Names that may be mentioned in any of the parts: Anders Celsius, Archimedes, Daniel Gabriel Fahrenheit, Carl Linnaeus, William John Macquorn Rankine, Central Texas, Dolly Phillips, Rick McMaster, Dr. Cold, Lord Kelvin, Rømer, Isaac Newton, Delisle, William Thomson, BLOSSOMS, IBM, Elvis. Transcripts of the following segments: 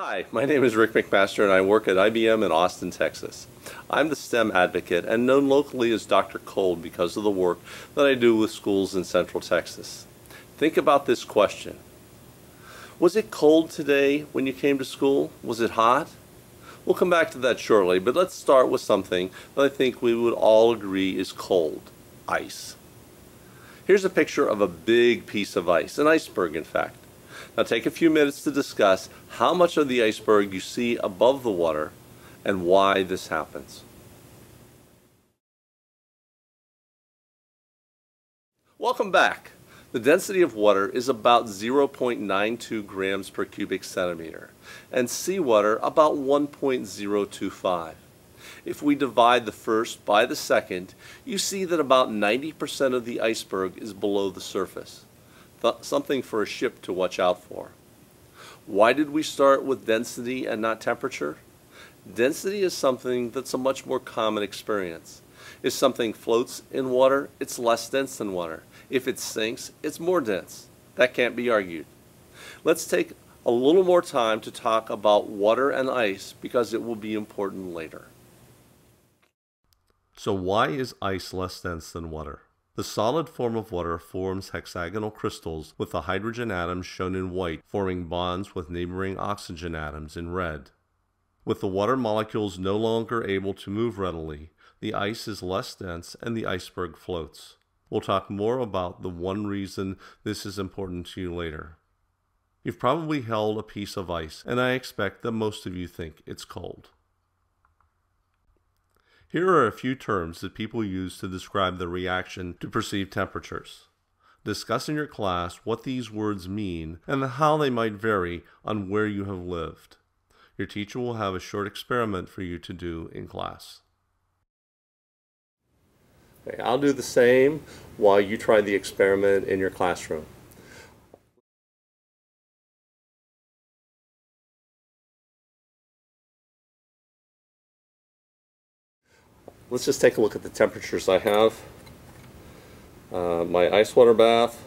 Hi, my name is Rick McMaster and I work at IBM in Austin, Texas. I'm the STEM advocate and known locally as Dr. Cold because of the work that I do with schools in Central Texas. Think about this question. Was it cold today when you came to school? Was it hot? We'll come back to that shortly, but let's start with something that I think we would all agree is cold: ice. Here's a picture of a big piece of ice, an iceberg in fact. Now take a few minutes to discuss how much of the iceberg you see above the water and why this happens. Welcome back. The density of water is about 0.92 grams per cubic centimeter and seawater about 1.025. If we divide the first by the second, you see that about 90% of the iceberg is below the surface. Something for a ship to watch out for. Why did we start with density and not temperature? Density is something that's a much more common experience. If something floats in water, it's less dense than water. If it sinks, it's more dense. That can't be argued. Let's take a little more time to talk about water and ice because it will be important later. So why is ice less dense than water? The solid form of water forms hexagonal crystals with the hydrogen atoms shown in white forming bonds with neighboring oxygen atoms in red. With the water molecules no longer able to move readily, the ice is less dense and the iceberg floats. We'll talk more about the one reason this is important to you later. You've probably held a piece of ice, and I expect that most of you think it's cold. Here are a few terms that people use to describe the reaction to perceived temperatures. Discuss in your class what these words mean and how they might vary on where you have lived. Your teacher will have a short experiment for you to do in class. Okay, I'll do the same while you try the experiment in your classroom. Let's just take a look at the temperatures I have. My ice water bath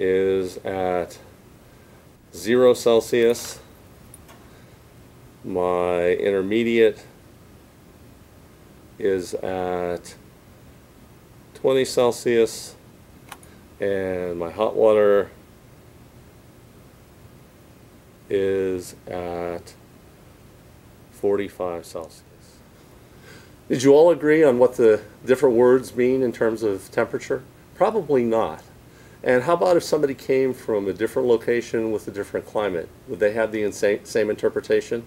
is at 0°C. My intermediate is at 20°C. And my hot water is at 45°C. Did you all agree on what the different words mean in terms of temperature? Probably not. And how about if somebody came from a different location with a different climate? Would they have the same interpretation?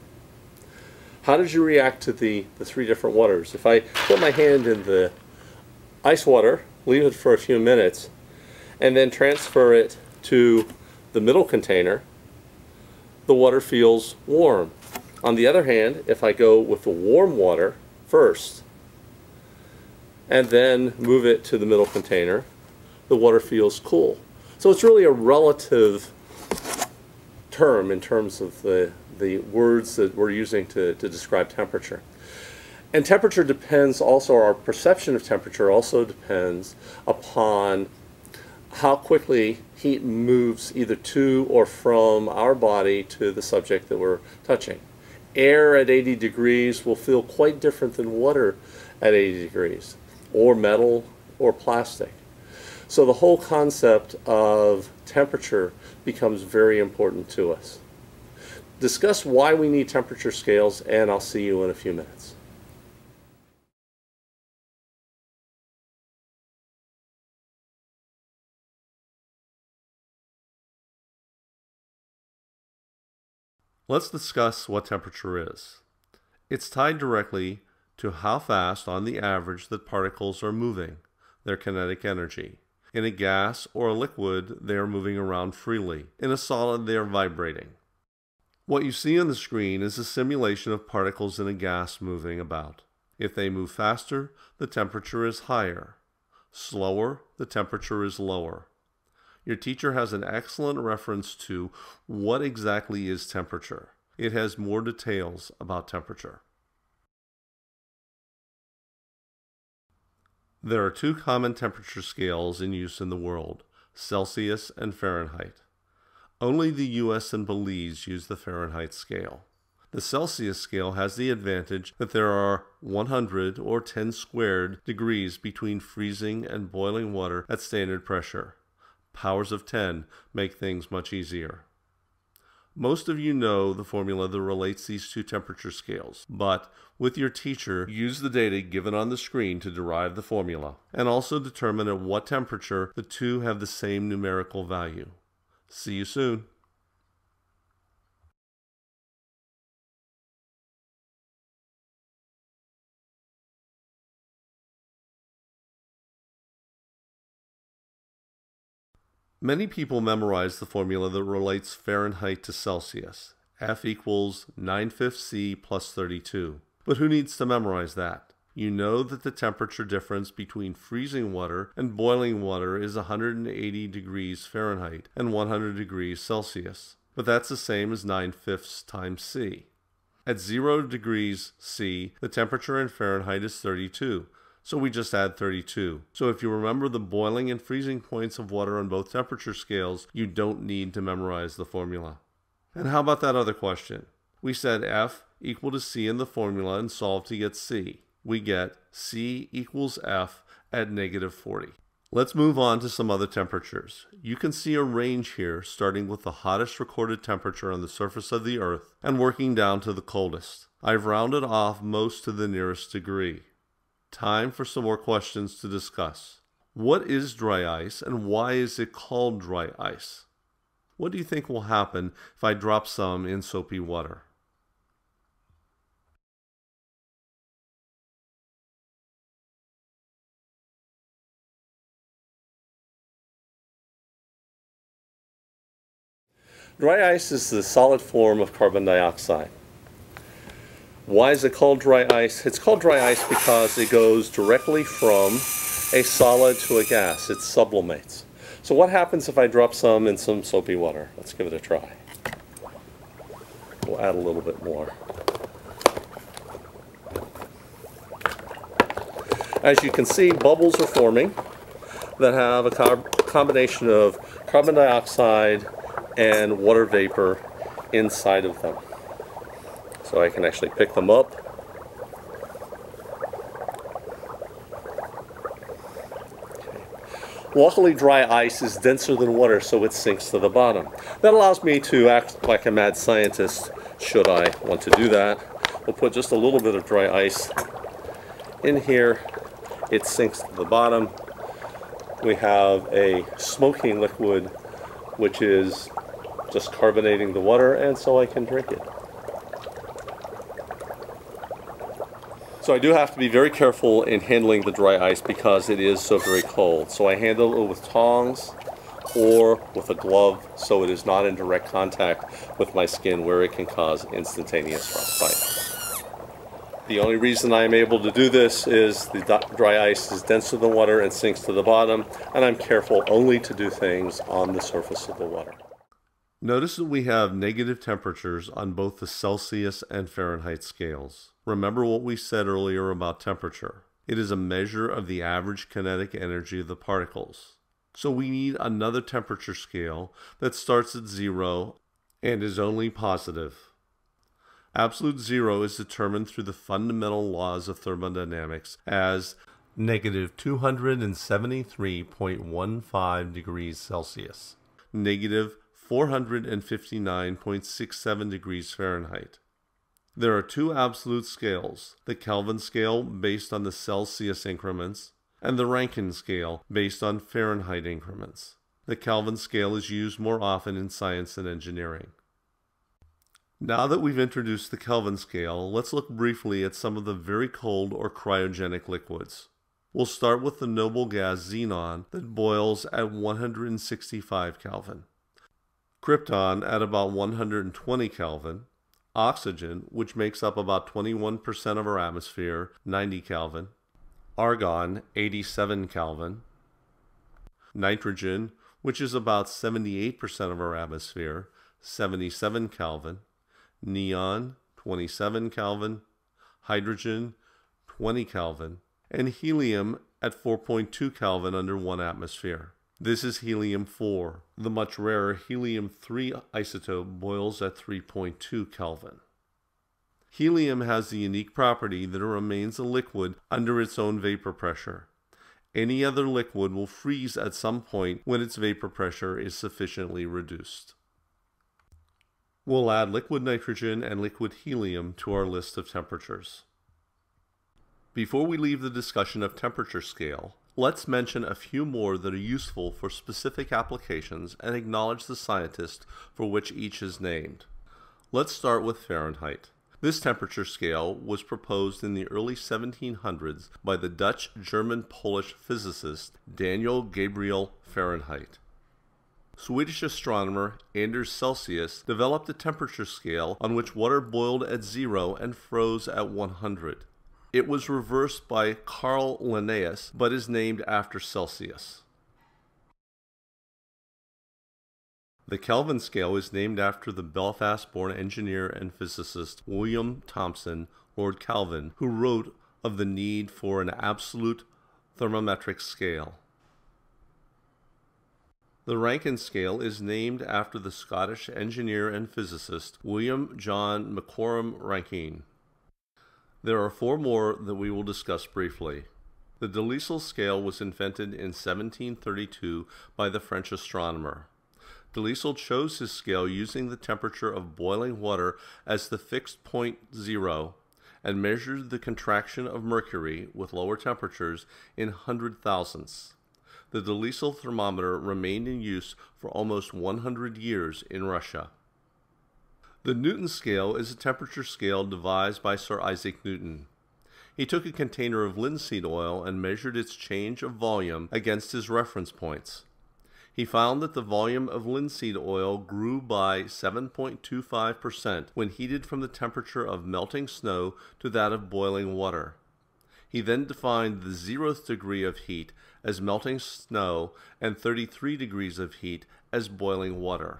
How did you react to the three different waters? If I put my hand in the ice water, leave it for a few minutes, and then transfer it to the middle container, the water feels warm. On the other hand, if I go with the warm water first and then move it to the middle container, the water feels cool. So it's really a relative term in terms of the words that we're using to describe temperature. And temperature depends also, our perception of temperature also depends upon how quickly heat moves either to or from our body to the subject that we're touching. Air at 80 degrees will feel quite different than water at 80 degrees, or metal, or plastic. So the whole concept of temperature becomes very important to us. Discuss why we need temperature scales, and I'll see you in a few minutes. Let's discuss what temperature is. It's tied directly to how fast, on the average, that particles are moving, their kinetic energy. In a gas or a liquid, they are moving around freely. In a solid, they are vibrating. What you see on the screen is a simulation of particles in a gas moving about. If they move faster, the temperature is higher. Slower, the temperature is lower. Your teacher has an excellent reference to what exactly is temperature. It has more details about temperature. There are two common temperature scales in use in the world: Celsius and Fahrenheit. Only the US and Belize use the Fahrenheit scale. The Celsius scale has the advantage that there are 100 or 10 squared degrees between freezing and boiling water at standard pressure. Powers of 10 make things much easier. Most of you know the formula that relates these two temperature scales, but with your teacher, use the data given on the screen to derive the formula, and also determine at what temperature the two have the same numerical value. See you soon. Many people memorize the formula that relates Fahrenheit to Celsius. F equals 9/5 C plus 32. But who needs to memorize that? You know that the temperature difference between freezing water and boiling water is 180 degrees Fahrenheit and 100 degrees Celsius. But that's the same as 9/5 times C. At 0 degrees C, the temperature in Fahrenheit is 32. So we just add 32. So if you remember the boiling and freezing points of water on both temperature scales, you don't need to memorize the formula. And how about that other question? We said F equal to C in the formula and solve to get C. We get C equals F at negative 40. Let's move on to some other temperatures. You can see a range here, starting with the hottest recorded temperature on the surface of the Earth and working down to the coldest. I've rounded off most to the nearest degree. Time for some more questions to discuss. What is dry ice and why is it called dry ice? What do you think will happen if I drop some in soapy water? Dry ice is the solid form of carbon dioxide. Why is it called dry ice? It's called dry ice because it goes directly from a solid to a gas. It sublimates. So what happens if I drop some in some soapy water? Let's give it a try. We'll add a little bit more. As you can see, bubbles are forming that have a combination of carbon dioxide and water vapor inside of them. So I can actually pick them up. Okay. Luckily, dry ice is denser than water, so it sinks to the bottom. That allows me to act like a mad scientist, should I want to do that. We'll put just a little bit of dry ice in here. It sinks to the bottom. We have a smoking liquid, which is just carbonating the water, and so I can drink it. So I do have to be very careful in handling the dry ice because it is so very cold. So I handle it with tongs or with a glove so it is not in direct contact with my skin where it can cause instantaneous frostbite. The only reason I am able to do this is the dry ice is denser than water and sinks to the bottom, and I'm careful only to do things on the surface of the water. Notice that we have negative temperatures on both the Celsius and Fahrenheit scales. Remember what we said earlier about temperature. It is a measure of the average kinetic energy of the particles. So we need another temperature scale that starts at 0 and is only positive. Absolute zero is determined through the fundamental laws of thermodynamics as negative 273.15 degrees Celsius, negative 459.67 degrees Fahrenheit. There are two absolute scales, the Kelvin scale based on the Celsius increments and the Rankine scale based on Fahrenheit increments. The Kelvin scale is used more often in science and engineering. Now that we've introduced the Kelvin scale, let's look briefly at some of the very cold or cryogenic liquids. We'll start with the noble gas xenon that boils at 165 Kelvin, krypton at about 120 Kelvin, oxygen, which makes up about 21% of our atmosphere, 90 Kelvin, argon, 87 Kelvin, nitrogen, which is about 78% of our atmosphere, 77 Kelvin, neon, 27 Kelvin, hydrogen, 20 Kelvin, and helium at 4.2 Kelvin under one atmosphere. This is helium-4. The much rarer helium-3 isotope boils at 3.2 Kelvin. Helium has the unique property that it remains a liquid under its own vapor pressure. Any other liquid will freeze at some point when its vapor pressure is sufficiently reduced. We'll add liquid nitrogen and liquid helium to our list of temperatures. Before we leave the discussion of temperature scale, let's mention a few more that are useful for specific applications and acknowledge the scientist for which each is named. Let's start with Fahrenheit. This temperature scale was proposed in the early 1700s by the Dutch, German, Polish physicist Daniel Gabriel Fahrenheit. Swedish astronomer Anders Celsius developed a temperature scale on which water boiled at 0 and froze at 100. It was reversed by Carl Linnaeus, but is named after Celsius. The Kelvin scale is named after the Belfast-born engineer and physicist William Thomson, Lord Kelvin, who wrote of the need for an absolute thermometric scale. The Rankine scale is named after the Scottish engineer and physicist William John Macquorn Rankine. There are four more that we will discuss briefly. The Delisle scale was invented in 1732 by the French astronomer. Delisle chose his scale using the temperature of boiling water as the fixed point 0 and measured the contraction of mercury with lower temperatures in 100 thousandths. The Delisle thermometer remained in use for almost 100 years in Russia. The Newton scale is a temperature scale devised by Sir Isaac Newton. He took a container of linseed oil and measured its change of volume against his reference points. He found that the volume of linseed oil grew by 7.25% when heated from the temperature of melting snow to that of boiling water. He then defined the 0th degree of heat as melting snow and 33 degrees of heat as boiling water.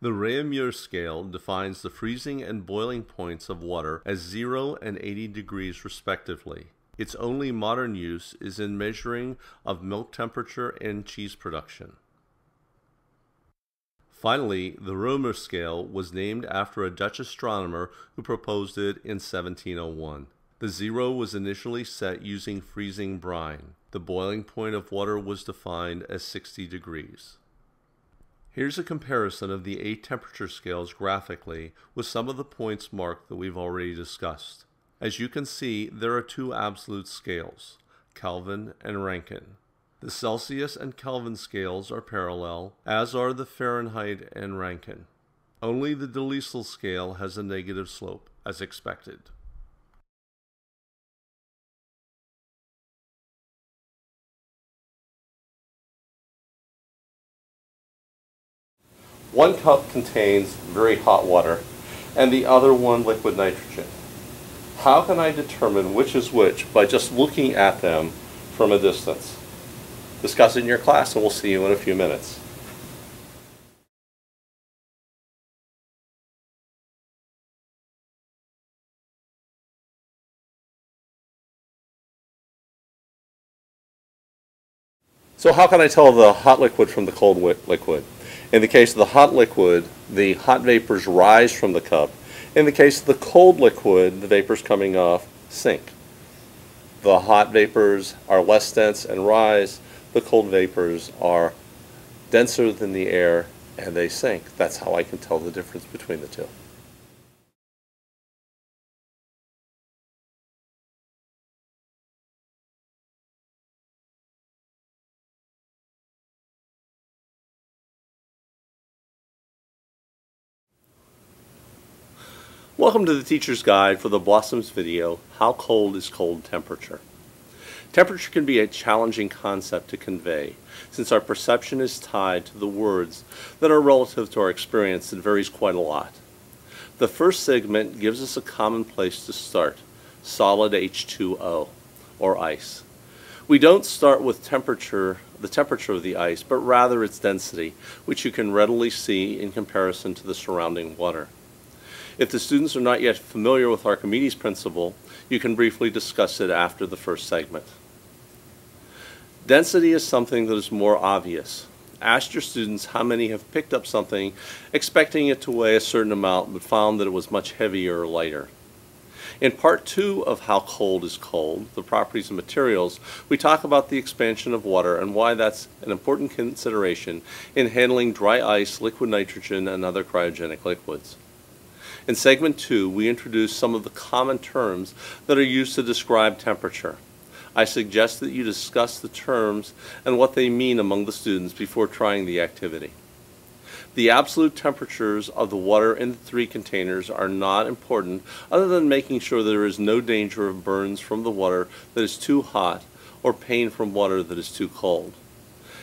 The Rømer scale defines the freezing and boiling points of water as 0 and 80 degrees respectively. Its only modern use is in measuring of milk temperature and cheese production. Finally, the Rømer scale was named after a Dutch astronomer who proposed it in 1701. The 0 was initially set using freezing brine. The boiling point of water was defined as 60 degrees. Here's a comparison of the 8 temperature scales graphically with some of the points marked that we've already discussed. As you can see, there are 2 absolute scales, Kelvin and Rankine. The Celsius and Kelvin scales are parallel, as are the Fahrenheit and Rankine. Only the Delisle scale has a negative slope, as expected. One cup contains very hot water, and the other one liquid nitrogen. How can I determine which is which by just looking at them from a distance? Discuss it in your class, and we'll see you in a few minutes. So how can I tell the hot liquid from the cold liquid? In the case of the hot liquid, the hot vapors rise from the cup. In the case of the cold liquid, the vapors coming off sink. The hot vapors are less dense and rise. The cold vapors are denser than the air and they sink. That's how I can tell the difference between the two. Welcome to the Teacher's Guide for the BLOSSOMS video, How Cold is Cold Temperature? Temperature can be a challenging concept to convey, since our perception is tied to the words that are relative to our experience that varies quite a lot. The first segment gives us a common place to start, solid H2O, or ice. We don't start with temperature, the temperature of the ice, but rather its density, which you can readily see in comparison to the surrounding water. If the students are not yet familiar with Archimedes' principle, you can briefly discuss it after the first segment. Density is something that is more obvious. Asked your students how many have picked up something expecting it to weigh a certain amount but found that it was much heavier or lighter. In part 2 of How Cold is Cold, the properties of materials, we talk about the expansion of water and why that's an important consideration in handling dry ice, liquid nitrogen, and other cryogenic liquids. In segment 2, we introduce some of the common terms that are used to describe temperature. I suggest that you discuss the terms and what they mean among the students before trying the activity. The absolute temperatures of the water in the 3 containers are not important other than making sure there is no danger of burns from the water that is too hot or pain from water that is too cold.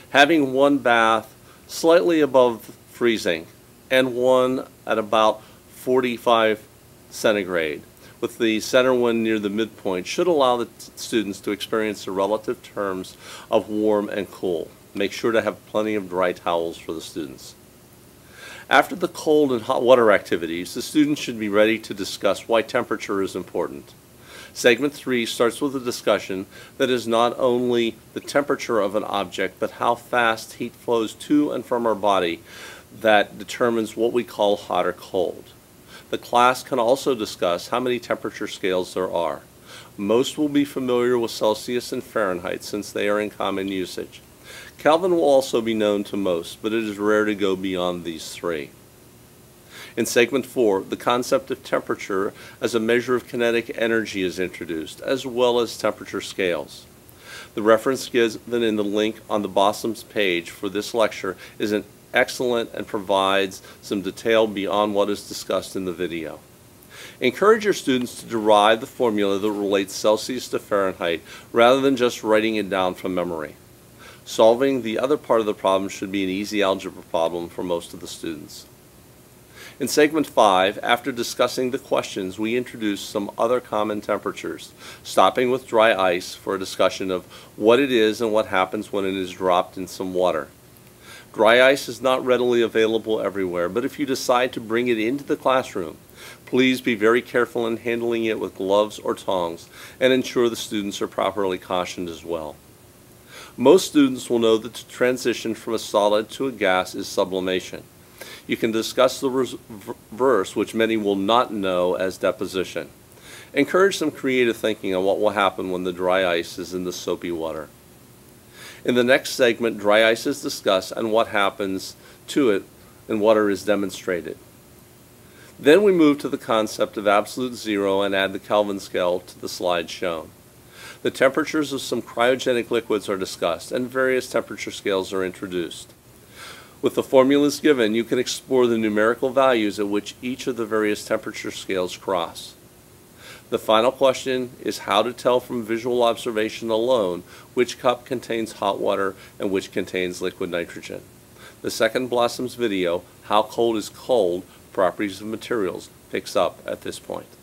Having one bath slightly above freezing and one at about 45 centigrade with the center one near the midpoint should allow the students to experience the relative terms of warm and cool. Make sure to have plenty of dry towels for the students. After the cold and hot water activities, the students should be ready to discuss why temperature is important. Segment 3 starts with a discussion that is not only the temperature of an object, but how fast heat flows to and from our body that determines what we call hot or cold. The class can also discuss how many temperature scales there are. Most will be familiar with Celsius and Fahrenheit since they are in common usage. Kelvin will also be known to most, but it is rare to go beyond these 3. In segment 4, the concept of temperature as a measure of kinetic energy is introduced, as well as temperature scales. The reference given in the link on the BLOSSOMS page for this lecture is an excellent and provides some detail beyond what is discussed in the video. Encourage your students to derive the formula that relates Celsius to Fahrenheit rather than just writing it down from memory. Solving the other part of the problem should be an easy algebra problem for most of the students. In segment 5, after discussing the questions, we introduce some other common temperatures, stopping with dry ice for a discussion of what it is and what happens when it is dropped in some water. Dry ice is not readily available everywhere, but if you decide to bring it into the classroom, please be very careful in handling it with gloves or tongs and ensure the students are properly cautioned as well. Most students will know that the transition from a solid to a gas is sublimation. You can discuss the reverse, which many will not know, as deposition. Encourage some creative thinking on what will happen when the dry ice is in the soapy water. In the next segment, dry ice is discussed and what happens to it and water is demonstrated. Then we move to the concept of absolute zero and add the Kelvin scale to the slide shown. The temperatures of some cryogenic liquids are discussed and various temperature scales are introduced. With the formulas given, you can explore the numerical values at which each of the various temperature scales cross. The final question is how to tell from visual observation alone which cup contains hot water and which contains liquid nitrogen. The second BLOSSOMS video, How Cold is Cold? Properties of Materials, picks up at this point.